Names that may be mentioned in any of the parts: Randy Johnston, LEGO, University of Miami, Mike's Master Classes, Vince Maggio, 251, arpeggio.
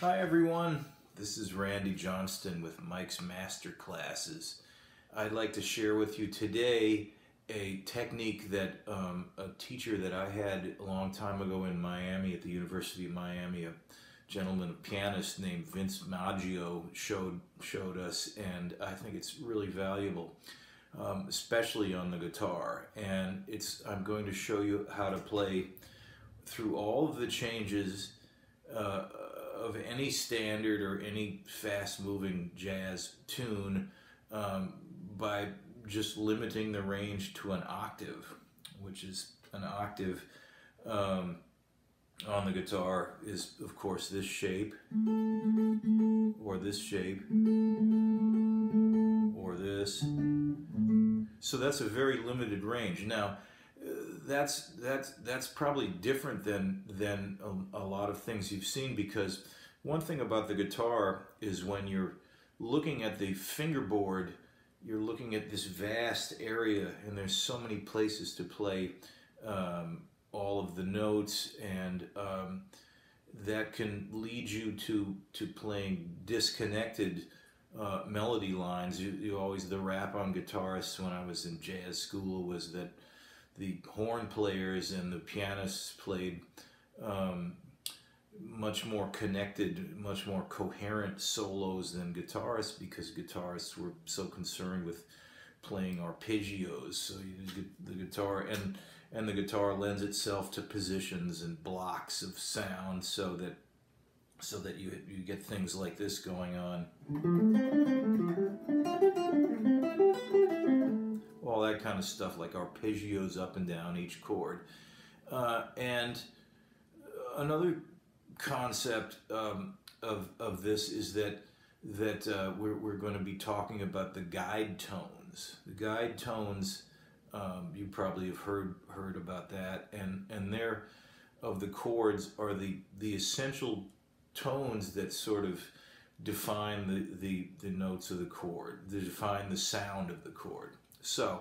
Hi everyone, this is Randy Johnston with Mike's Master Classes. I'd like to share with you today a technique that a teacher that I had a long time ago in Miami at the University of Miami, a gentleman, a pianist named Vince Maggio showed us, and I think it's really valuable, especially on the guitar. And I'm going to show you how to play through all of the changes of any standard or any fast-moving jazz tune by just limiting the range to an octave, which is an octave on the guitar is, of course, this shape, or this shape, or this. So that's a very limited range. Now, that's probably different than a lot of things you've seen, because one thing about the guitar is when you're looking at the fingerboard, you're looking at this vast area, and there's so many places to play all of the notes, and that can lead you to playing disconnected melody lines. The rap on guitarists when I was in jazz school was that the horn players and the pianists played much more connected, much more coherent solos than guitarists, because guitarists were so concerned with playing arpeggios. So the guitar lends itself to positions and blocks of sound, so that you get things like this going on, all that kind of stuff, like arpeggios up and down each chord. And another concept of this is that we're going to be talking about the guide tones. The guide tones, you probably have heard about that, and they're of the chords are the essential tones that sort of define the notes of the chord. They define the sound of the chord. So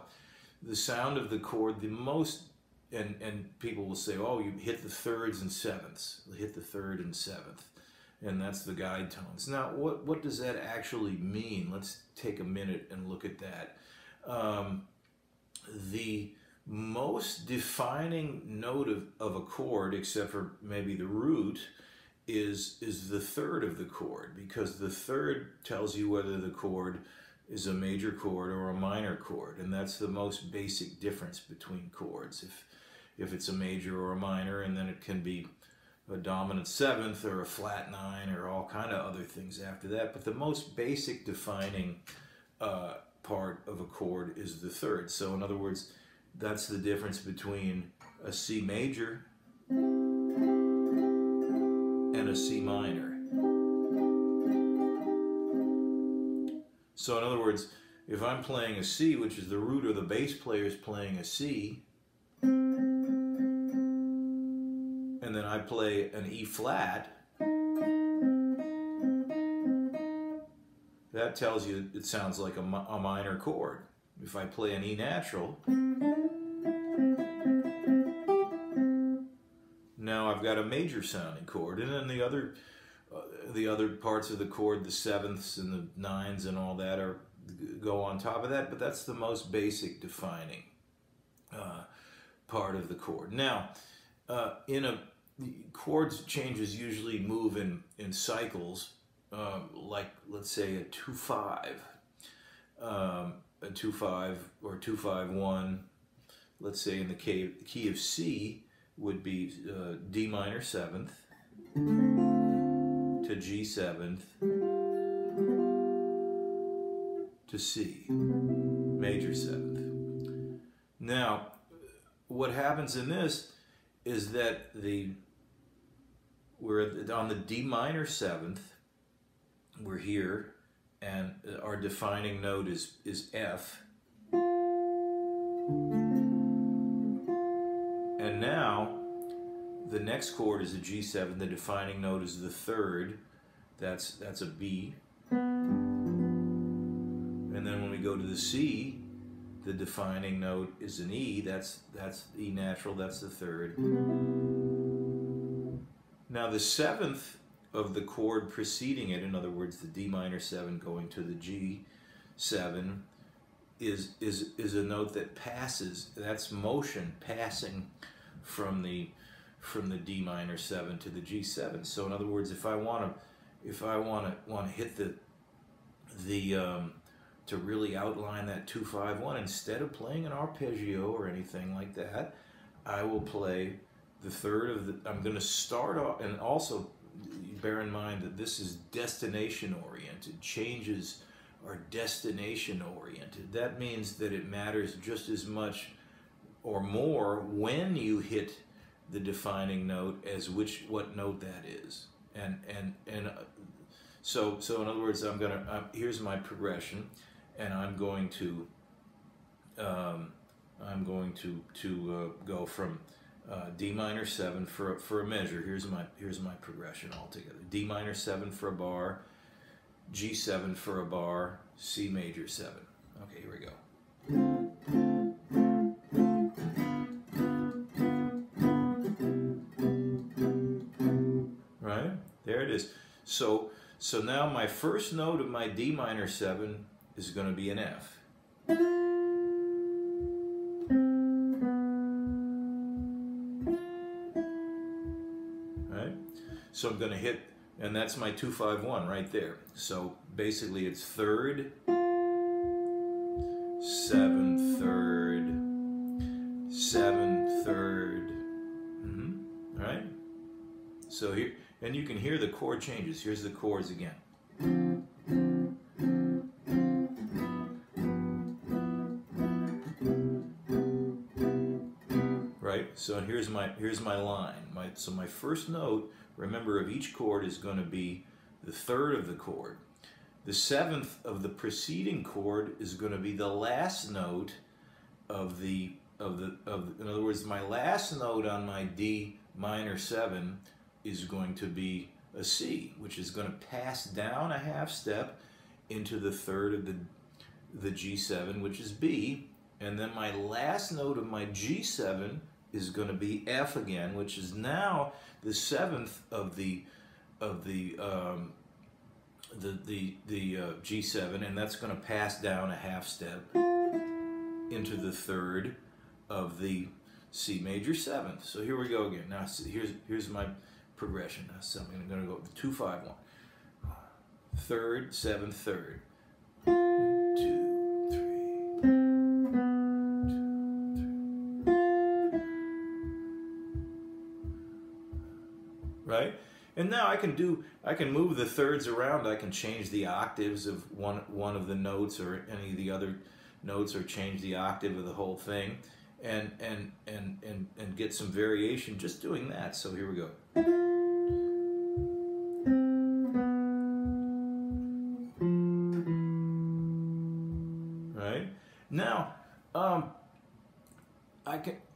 the sound of the chord, and people will say, oh, you hit the thirds and sevenths. Hit the third and seventh, and that's the guide tones. Now, what does that actually mean? Let's take a minute and look at that. The most defining note of a chord, except for maybe the root, is the third of the chord, because the third tells you whether the chord is a major chord or a minor chord, and that's the most basic difference between chords. If it's a major or a minor, and then it can be a dominant seventh or a flat nine or all kind of other things after that, but the most basic defining part of a chord is the third. So in other words, that's the difference between a C major and a C minor. So in other words, if I'm playing a C, which is the root, or the bass player is playing a C, and then I play an E flat, that tells you it sounds like a minor chord. If I play an E natural, now I've got a major sounding chord, and then the other parts of the chord, the sevenths and the nines and all that, go on top of that, but that's the most basic defining part of the chord. Now, chords changes usually move in cycles, like, let's say, a 2-5, a 2-5 or 2-5-1, let's say in the key of C would be D minor 7th, to G 7th, to C major 7th. Now, what happens in this is that we're on the D minor 7th, we're here, and our defining note is F. And now, the next chord is a G7, the defining note is the third, that's a B. And then when we go to the C, the defining note is an E, that's E natural, that's the third. Now the seventh of the chord preceding it, in other words, the D minor 7 going to the G 7, is a note that passes. That's motion passing from the D minor 7 to the G 7. So in other words, if I want to hit to really outline that 2-5-1, instead of playing an arpeggio or anything like that, I will play the third of the. I'm going to start off, and also bear in mind that this is destination oriented. Changes are destination oriented. That means that it matters just as much or more when you hit the defining note as what note that is. So in other words, here's my progression, and I'm going to go from D minor 7 for a measure. Here's my progression altogether. D minor 7 for a bar, G 7 for a bar, C major 7. Okay, here we go. Right? There it is. So now my first note of my D minor 7 is going to be an F. Right? So I'm going to hit, and that's my 2-5-1 right there. So basically it's 3rd, 7th, 3rd, 7th, 3rd. Mm-hmm. Right? So here, and you can hear the chord changes. Here's the chords again. Right? So here's my line. So my first note, remember, of each chord is going to be the third of the chord. The seventh of the preceding chord is going to be the last note in other words, my last note on my D minor 7 is going to be a C, which is going to pass down a half step into the third of the G7, which is B, and then my last note of my G7 is going to be F again, which is now the seventh of the G7, and that's going to pass down a half step into the third of the C major 7th. So here we go again. Now here's my progression. Now, so I'm going to go 2-5-1. 3rd, 7th, 3rd. 1, 2, 3. Right? And now I can move the thirds around. I can change the octaves of one of the notes or any of the other notes, or change the octave of the whole thing. And get some variation just doing that. So here we go. Right? Now,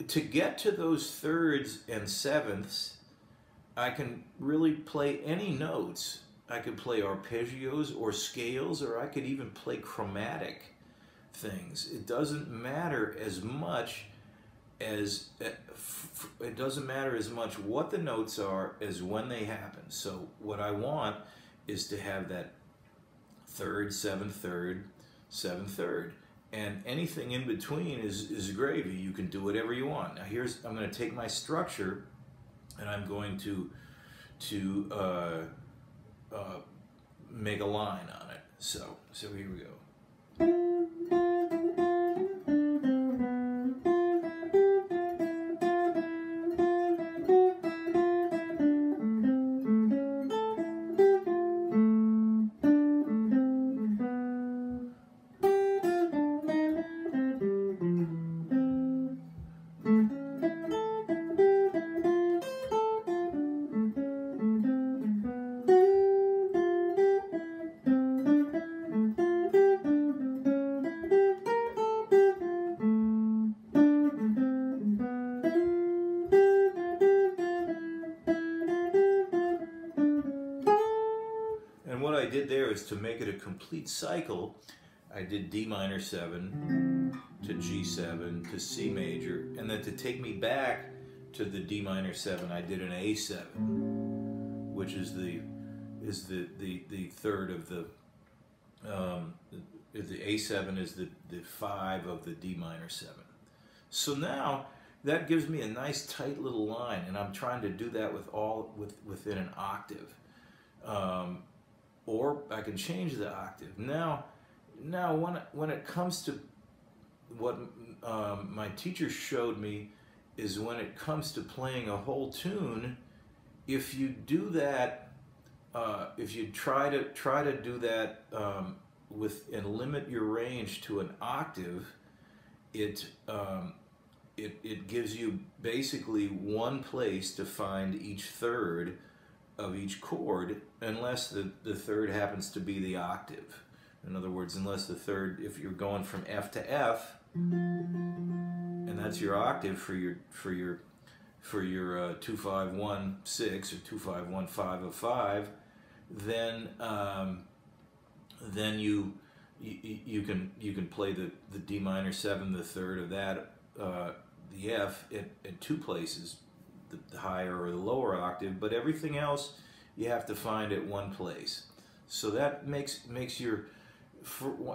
to get to those thirds and sevenths, I can really play any notes. I could play arpeggios or scales, or I could even play chromatic things. It doesn't matter as much what the notes are as when they happen. So what I want is to have that 3rd, 7th, 3rd, 7th, 3rd, and anything in between is gravy. You can do whatever you want. Now I'm going to take my structure, and I'm going to make a line on it. So here we go. There is to make it a complete cycle. I did D minor 7 to G7 to C major, and then to take me back to the D minor 7, I did an A7, which is the is the third of the A7 is the 5 of the D minor 7. So now that gives me a nice tight little line, and I'm trying to do that with all within an octave, or I can change the octave. Now when it comes to what my teacher showed me is when it comes to playing a whole tune, if you do that, if you try to do that with and limit your range to an octave, it gives you basically one place to find each third of each chord, unless the third happens to be the octave. In other words, unless the third, if you're going from F to F, and that's your octave for your 2516 or 2515 of 5, then you can play the D minor 7, the third of that, the F at two places, the higher or the lower octave, but everything else you have to find at one place. So that makes your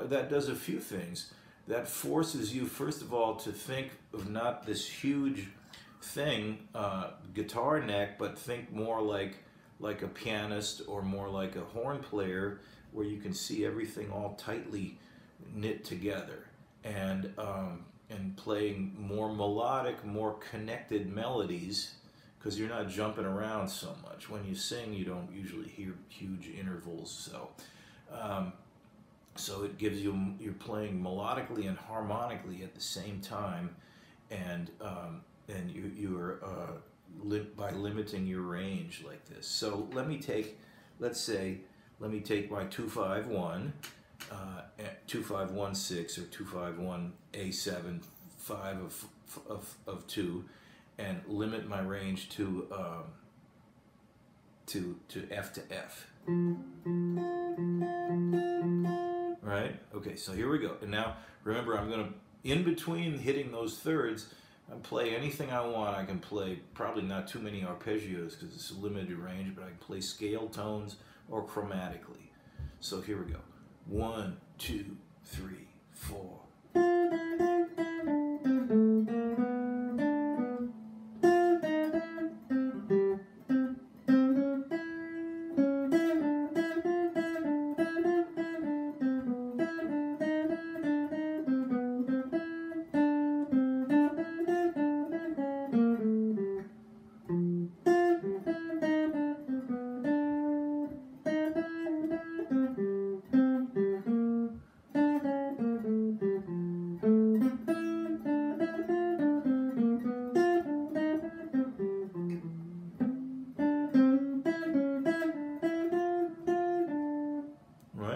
that does a few things. That forces you, first of all, to think of not this huge thing, guitar neck, but think more like a pianist or more like a horn player, where you can see everything all tightly knit together, and playing more melodic, more connected melodies, because you're not jumping around so much. When you sing, you don't usually hear huge intervals, so. So it gives you, you're playing melodically and harmonically at the same time, and by limiting your range like this. So let's say let me take my 251, 2516 or 251 A7 5 of 2, and limit my range to F to F. Right? Okay, so here we go. And now, remember, I'm gonna, in between hitting those thirds, I play anything I want. I can play probably not too many arpeggios because it's a limited range, but I can play scale tones or chromatically. So here we go. 1, 2, 3, 4.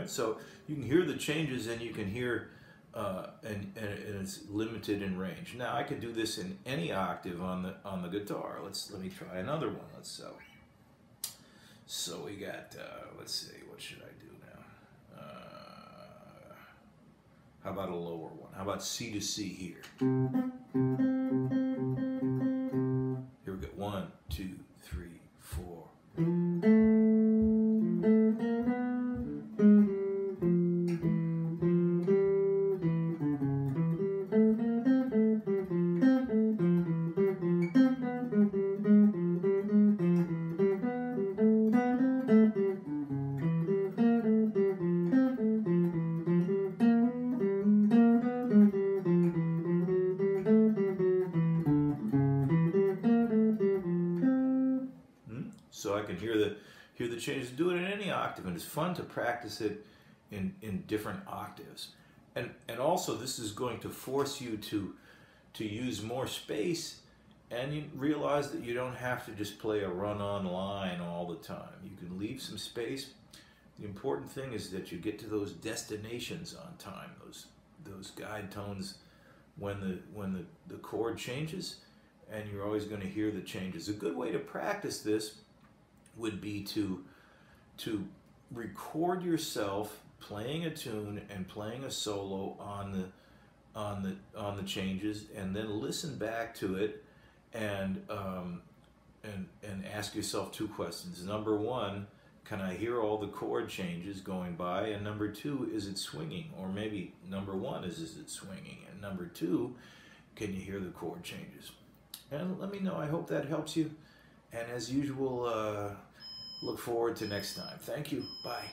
So you can hear the changes, and you can hear, and it's limited in range. Now I could do this in any octave on the guitar. Let me try another one. So we got. Let's see. What should I do now? How about a lower one? How about C to C here? Here we go. 1, 2, 3, 4. So I can hear the changes. Do it in any octave, and it's fun to practice it in different octaves. And also this is going to force you to use more space, and you realize that you don't have to just play a run-on line all the time. You can leave some space. The important thing is that you get to those destinations on time, those guide tones when the chord changes, and you're always going to hear the changes. A good way to practice this would be to record yourself playing a tune and playing a solo on the changes, and then listen back to it, and ask yourself two questions. Number one, Can I hear all the chord changes going by? And number two, is it swinging? Or maybe number one is it swinging? And number two, can you hear the chord changes? And let me know. I hope that helps you. And as usual, look forward to next time. Thank you. Bye.